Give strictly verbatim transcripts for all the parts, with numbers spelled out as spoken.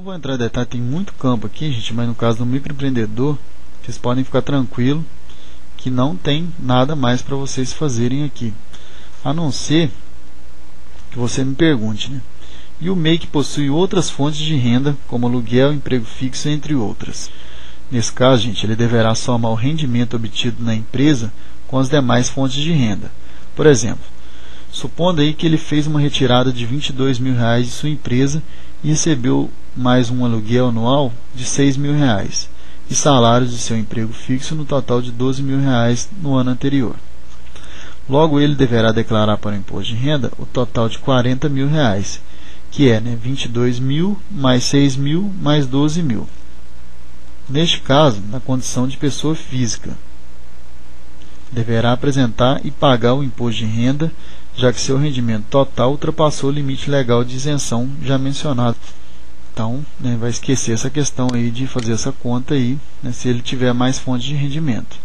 Não vou entrar em detalhe, tem muito campo aqui, gente, mas no caso do microempreendedor, vocês podem ficar tranquilo que não tem nada mais para vocês fazerem aqui. A não ser que você me pergunte, né? E o M E I que possui outras fontes de renda, como aluguel, emprego fixo, entre outras. Nesse caso, gente, ele deverá somar o rendimento obtido na empresa com as demais fontes de renda. Por exemplo, supondo aí que ele fez uma retirada de vinte e dois mil reais de sua empresa e recebeu mais um aluguel anual de seis mil reais e salário de seu emprego fixo no total de doze mil reais no ano anterior. Logo, ele deverá declarar para o imposto de renda o total de quarenta mil reais, que é, né, vinte e dois mil mais seis mil mais doze mil. Neste caso, na condição de pessoa física, deverá apresentar e pagar o imposto de renda, já que seu rendimento total ultrapassou o limite legal de isenção já mencionado. Então, né, vai esquecer essa questão aí de fazer essa conta aí, né, se ele tiver mais fontes de rendimento.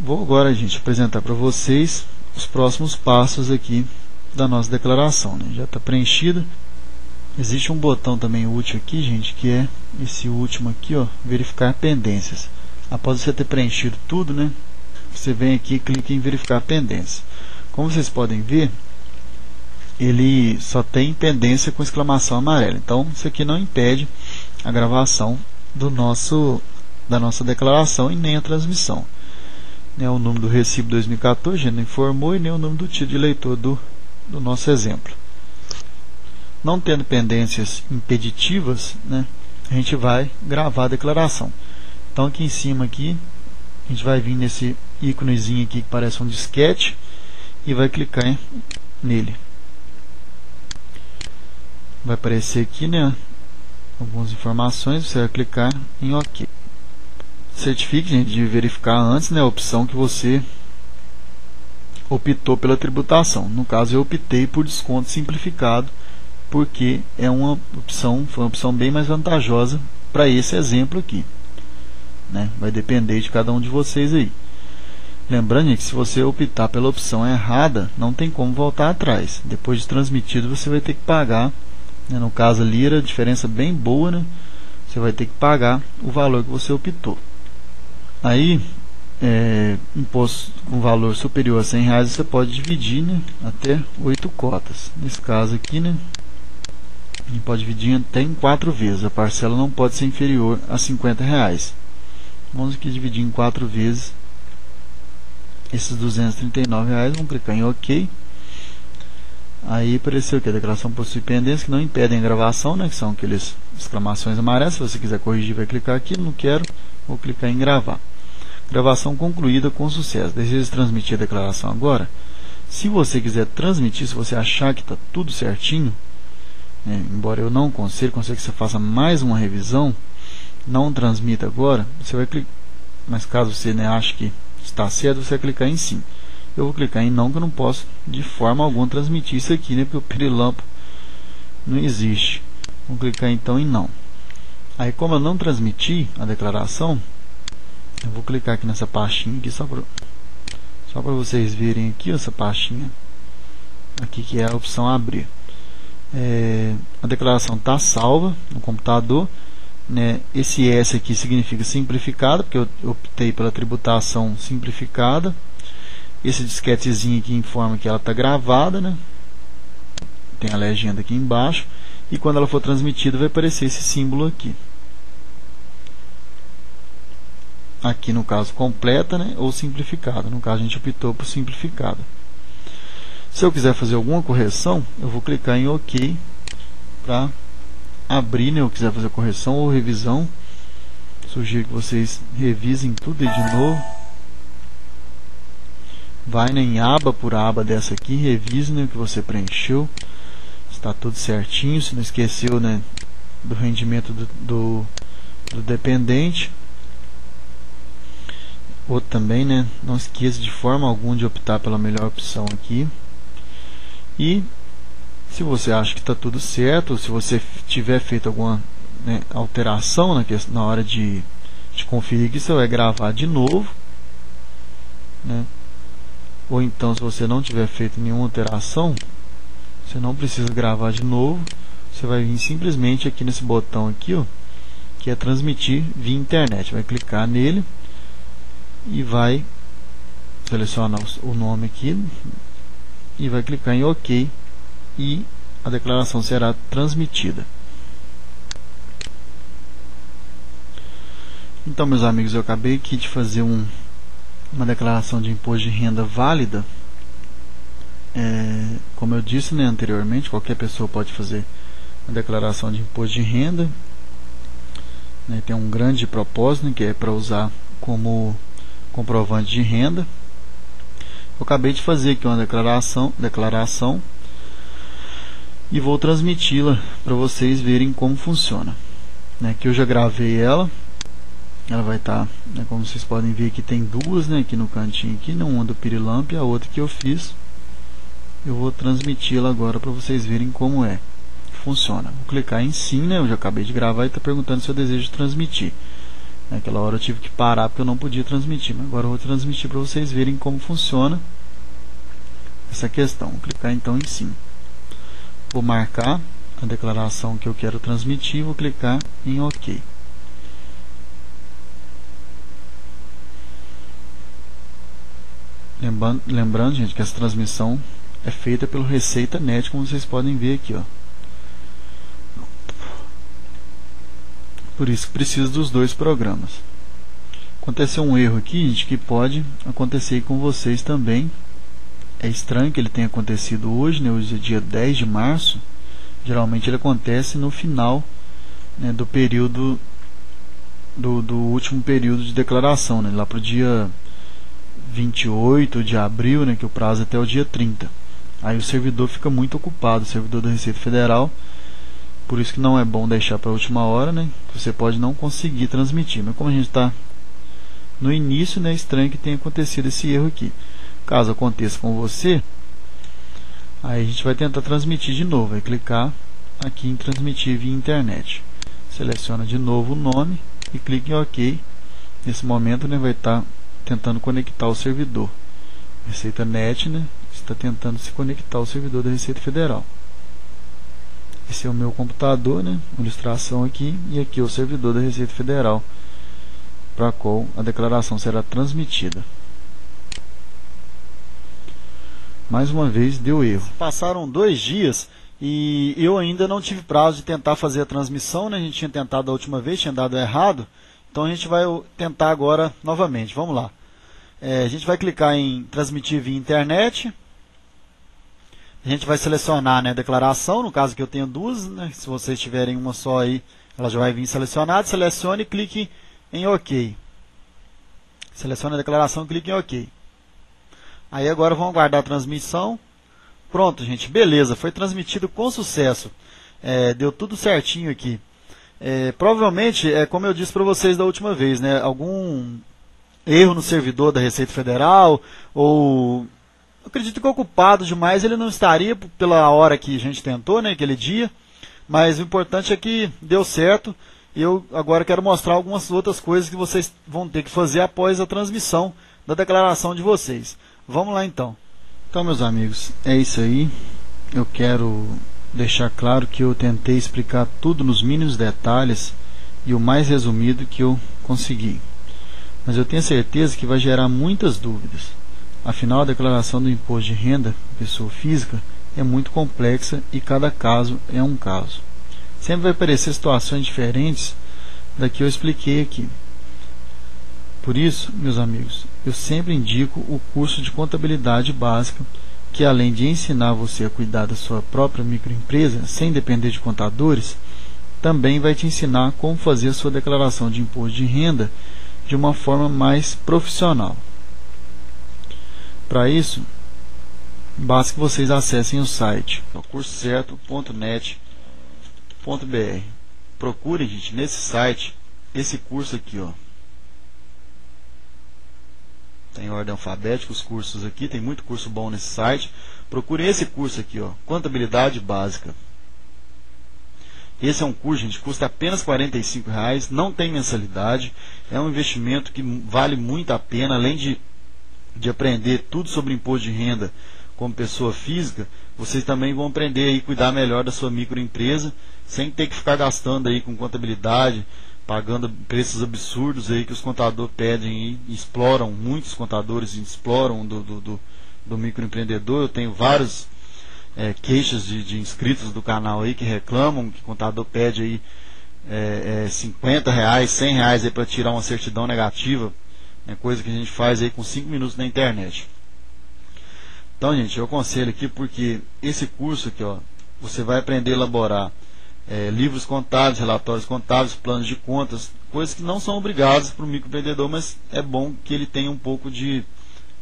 Vou agora, gente, apresentar para vocês os próximos passos aqui da nossa declaração, né? Já está preenchida. Existe um botão também útil aqui, gente, que é esse último aqui, ó, verificar pendências. Após você ter preenchido tudo, né, você vem aqui e clica em verificar pendência. Como vocês podem ver, ele só tem pendência com exclamação amarela. Então, isso aqui não impede a gravação do nosso, da nossa declaração e nem a transmissão. Nem o número do recibo dois mil e quatorze, não informou, e nem o número do título de eleitor do, do nosso exemplo. Não tendo pendências impeditivas, né, a gente vai gravar a declaração. Então aqui em cima aqui, a gente vai vir nesse íconezinho aqui que parece um disquete e vai clicar nele. Vai aparecer aqui, né, algumas informações, você vai clicar em OK. Certifique, gente, de verificar antes, né, a opção que você optou pela tributação. No caso, eu optei por desconto simplificado, porque é uma opção, foi uma opção bem mais vantajosa para esse exemplo aqui, né? Vai depender de cada um de vocês aí. Lembrando, gente, que se você optar pela opção errada, não tem como voltar atrás. Depois de transmitido, você vai ter que pagar, né? No caso ali era a diferença bem boa, né? Você vai ter que pagar o valor que você optou. Aí, é, imposto com valor superior a cem reais, você pode dividir, né, até oito cotas. Nesse caso aqui, né, a gente pode dividir até em quatro vezes. A parcela não pode ser inferior a cinquenta reais. Vamos aqui dividir em quatro vezes esses duzentos e trinta e nove reais. Vamos clicar em OK. Aí apareceu que a declaração possui pendências que não impedem a gravação, né, que são aqueles exclamações amarelas. Se você quiser corrigir, vai clicar aqui. Não quero, vou clicar em gravar. Gravação concluída com sucesso. Deseja transmitir a declaração agora? Se você quiser transmitir, se você achar que está tudo certinho, é, embora eu não aconselho, aconselho que você faça mais uma revisão, não transmita agora, você vai clicar, mas caso você, né, ache que está certo, você vai clicar em sim. Eu vou clicar em não, que eu não posso de forma alguma transmitir isso aqui, né, porque o pirilampo não existe. Vou clicar então em não. Aí, como eu não transmiti a declaração, eu vou clicar aqui nessa pastinha aqui, só para só para vocês verem aqui, ó, essa pastinha aqui, que é a opção abrir. É, a declaração está salva no computador, né? Esse S aqui significa simplificada, porque eu optei pela tributação simplificada. Esse disquetezinho aqui informa que ela está gravada, né? Tem a legenda aqui embaixo, e quando ela for transmitida vai aparecer esse símbolo aqui. Aqui no caso completa, né, ou simplificada. No caso a gente optou por simplificada. Se eu quiser fazer alguma correção, eu vou clicar em OK para abrir, né, eu quiser fazer correção ou revisão. Sugiro que vocês revisem tudo de novo. Vai, né, em aba por aba dessa aqui, revise, né, o que você preencheu. Está tudo certinho, se não esqueceu, né, do rendimento do, do, do dependente. Outro também, né, não esqueça de forma alguma de optar pela melhor opção aqui. E se você acha que está tudo certo, se você tiver feito alguma, né, alteração na, questão, na hora de, de conferir que você vai gravar de novo, né, ou então se você não tiver feito nenhuma alteração, você não precisa gravar de novo, você vai vir simplesmente aqui nesse botão aqui, ó, que é transmitir via internet. Vai clicar nele e vai selecionar o nome aqui e vai clicar em OK e a declaração será transmitida. Então, meus amigos, eu acabei aqui de fazer um, uma declaração de imposto de renda válida. É, como eu disse, né, anteriormente, qualquer pessoa pode fazer a declaração de imposto de renda, né, tem um grande propósito, né, que é para usar como comprovante de renda. Eu acabei de fazer aqui uma declaração, declaração e vou transmiti-la para vocês verem como funciona, né, que eu já gravei ela. Ela vai estar, tá, né, como vocês podem ver aqui, tem duas, né, aqui no cantinho, aqui, né, uma do Pirilamp e a outra que eu fiz. Eu vou transmiti-la agora para vocês verem como é que funciona. Vou clicar em sim, né? Eu já acabei de gravar e está perguntando se eu desejo transmitir. Naquela hora eu tive que parar porque eu não podia transmitir, mas agora eu vou transmitir para vocês verem como funciona essa questão. Vou clicar então em sim. Vou marcar a declaração que eu quero transmitir, vou clicar em OK. Lembrando, lembrando, gente, que essa transmissão é feita pelo Receita N E T, como vocês podem ver aqui, ó. Por isso que precisa dos dois programas. Aconteceu um erro aqui, gente, que pode acontecer com vocês também. É estranho que ele tenha acontecido hoje, né? Hoje é dia dez de março. Geralmente ele acontece no final, né, do período do, do último período de declaração, né? Lá pro dia vinte e oito de abril, né, que o prazo é até o dia trinta. Aí o servidor fica muito ocupado, o servidor da Receita Federal. Por isso que não é bom deixar para a última hora, né? Você pode não conseguir transmitir. Mas como a gente está no início, né, é estranho que tenha acontecido esse erro aqui. Caso aconteça com você, aí a gente vai tentar transmitir de novo. Vai clicar aqui em transmitir via internet. Seleciona de novo o nome e clica em OK. Nesse momento, né, vai estar tá tentando conectar o servidor. Receita N E T, né, está tentando se conectar ao servidor da Receita Federal. Esse é o meu computador, né, ilustração aqui, e aqui é o servidor da Receita Federal, para qual a declaração será transmitida. Mais uma vez deu erro. Passaram dois dias e eu ainda não tive prazo de tentar fazer a transmissão, né? A gente tinha tentado a última vez, tinha dado errado. Então a gente vai tentar agora novamente. Vamos lá. É, a gente vai clicar em transmitir via internet. A gente vai selecionar, né, a declaração, no caso que eu tenho duas, né, se vocês tiverem uma só aí, ela já vai vir selecionada. Selecione e clique em OK. Selecione a declaração e clique em OK. Aí agora vamos aguardar a transmissão. Pronto, gente, beleza, foi transmitido com sucesso. É, deu tudo certinho aqui. É, provavelmente, é, como eu disse para vocês da última vez, né, algum erro no servidor da Receita Federal, ou... Eu acredito que ocupado demais ele não estaria pela hora que a gente tentou, né, aquele dia, mas o importante é que deu certo. Eu agora quero mostrar algumas outras coisas que vocês vão ter que fazer após a transmissão da declaração de vocês. Vamos lá então. Então, meus amigos, é isso aí. Eu quero deixar claro que eu tentei explicar tudo nos mínimos detalhes e o mais resumido que eu consegui. Mas eu tenho certeza que vai gerar muitas dúvidas. Afinal, a declaração do imposto de renda, pessoa física, é muito complexa e cada caso é um caso. Sempre vai aparecer situações diferentes da que eu expliquei aqui. Por isso, meus amigos, eu sempre indico o curso de contabilidade básica, que além de ensinar você a cuidar da sua própria microempresa, sem depender de contadores, também vai te ensinar como fazer a sua declaração de imposto de renda de uma forma mais profissional. Para isso, basta que vocês acessem o site curso certo ponto net ponto br. Procurem, gente, nesse site, esse curso aqui, ó. Tem ordem alfabética os cursos aqui, tem muito curso bom nesse site. Procurem esse curso aqui, ó, Contabilidade Básica. Esse é um curso, gente, custa apenas quarenta e cinco reais, não tem mensalidade, é um investimento que vale muito a pena, além de de aprender tudo sobre imposto de renda, como pessoa física, vocês também vão aprender a cuidar melhor da sua microempresa, sem ter que ficar gastando aí com contabilidade, pagando preços absurdos aí que os contadores pedem e exploram, muitos contadores exploram do, do, do, do microempreendedor. Eu tenho vários é, queixas de, de inscritos do canal aí que reclamam que o contador pede aí é, é, cinquenta reais, cem reais para tirar uma certidão negativa, né, coisa que a gente faz aí com cinco minutos na internet. Então, gente, eu aconselho aqui porque esse curso aqui, ó, você vai aprender a elaborar é, livros contábeis, relatórios contábeis, planos de contas, coisas que não são obrigadas para o microempreendedor, mas é bom que ele tenha um pouco de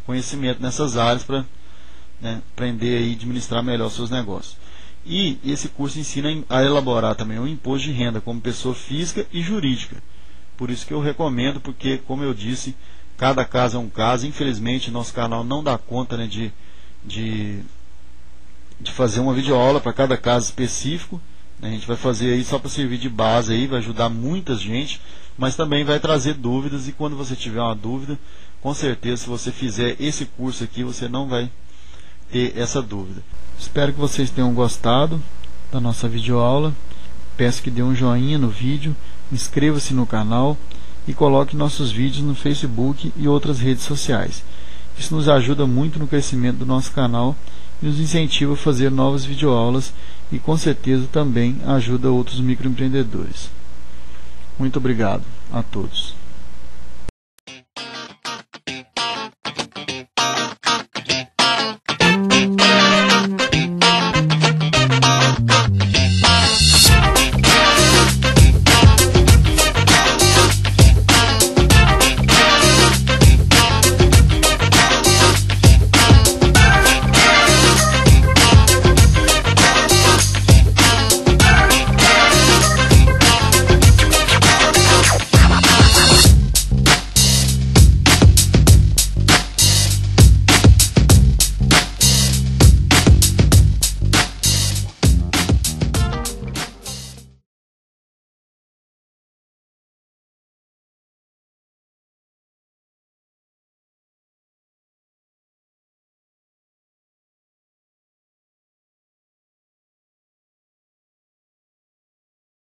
conhecimento nessas áreas para, né, aprender e administrar melhor os seus negócios. E esse curso ensina a elaborar também o imposto de renda como pessoa física e jurídica. Por isso que eu recomendo, porque, como eu disse, cada caso é um caso. Infelizmente, nosso canal não dá conta, né, de De, de fazer uma videoaula para cada caso específico, né? A gente vai fazer aí só para servir de base aí, vai ajudar muita gente, mas também vai trazer dúvidas, e quando você tiver uma dúvida, com certeza, se você fizer esse curso aqui, você não vai ter essa dúvida. Espero que vocês tenham gostado da nossa videoaula. Peço que dê um joinha no vídeo, inscreva-se no canal e coloque nossos vídeos no Facebook e outras redes sociais. Isso nos ajuda muito no crescimento do nosso canal e nos incentiva a fazer novas videoaulas e, com certeza, também ajuda outros microempreendedores. Muito obrigado a todos.